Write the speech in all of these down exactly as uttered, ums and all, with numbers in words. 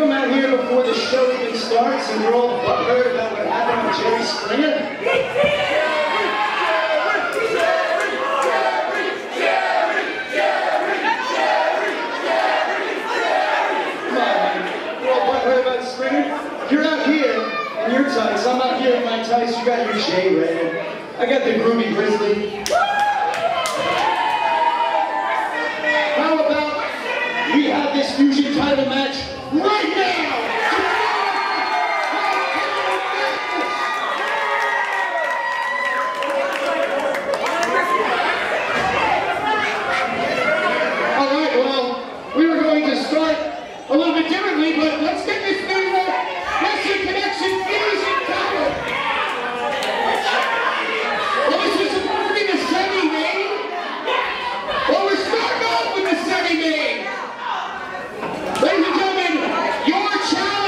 come out here before the show even starts and you're all butthurt about what happened with Jerry Springer? Come on, man. You're all butthurt about Springer? You're out here in your tights. I'm out here in my tights. You got your J Red. I got the Groovy Grizzly. How about we have this fusion title match? Right now! Alright, well, we were going to start a little bit differently, but let's get this thing up. Western Connection Fusion Title! Well, this is supposed to be the semi-main. Well, we're starting off with the semi-main. Ladies and gentlemen, your challenge.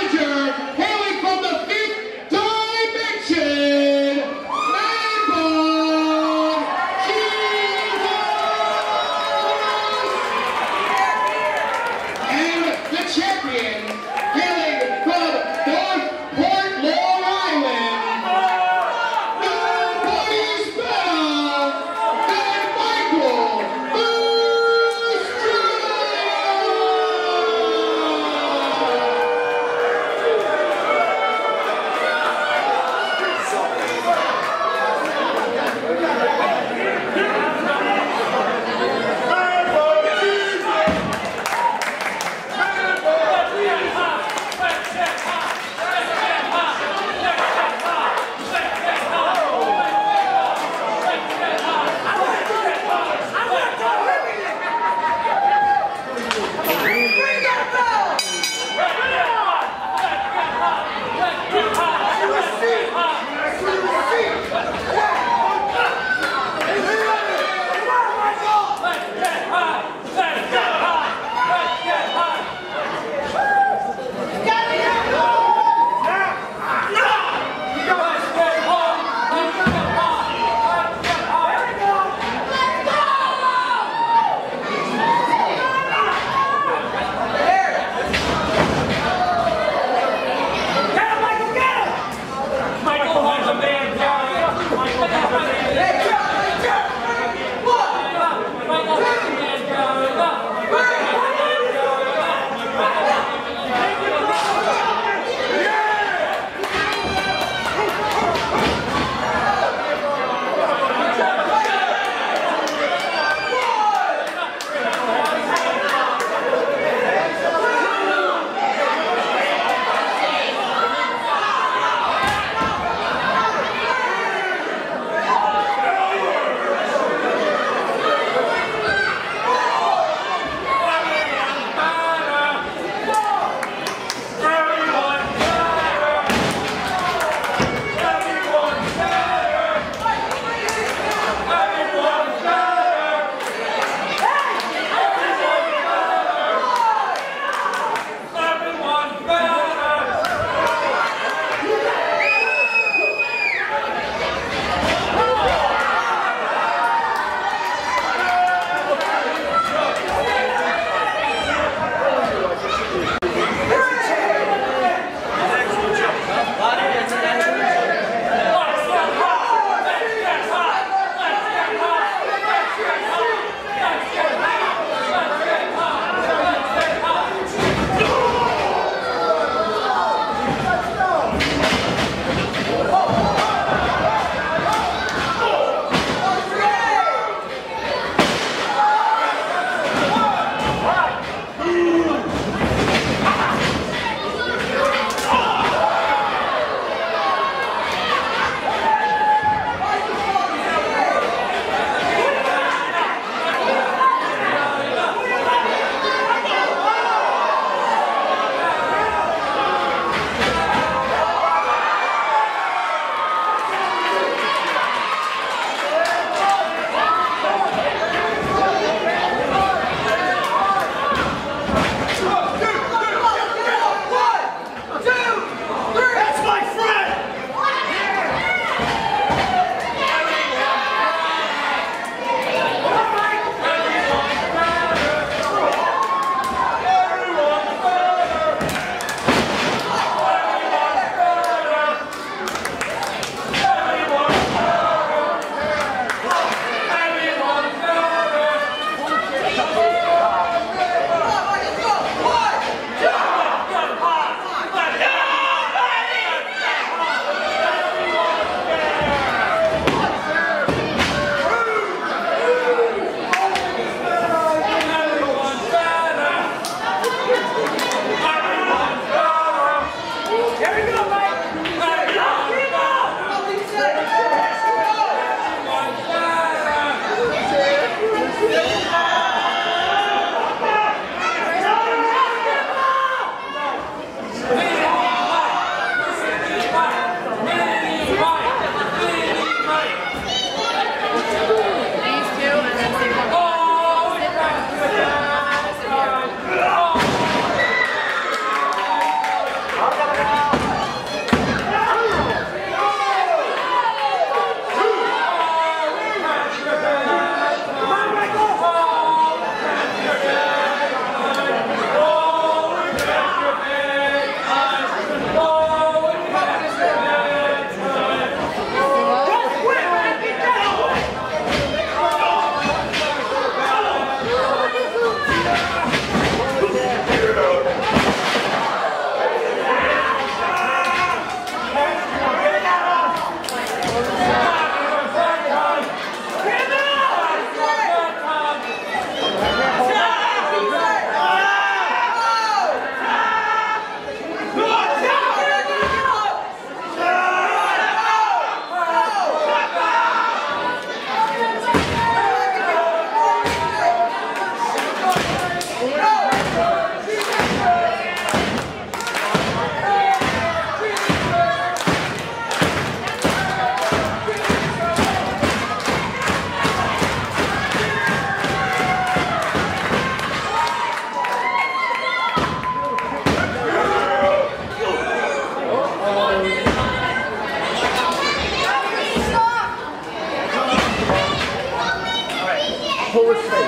Holy Spirit.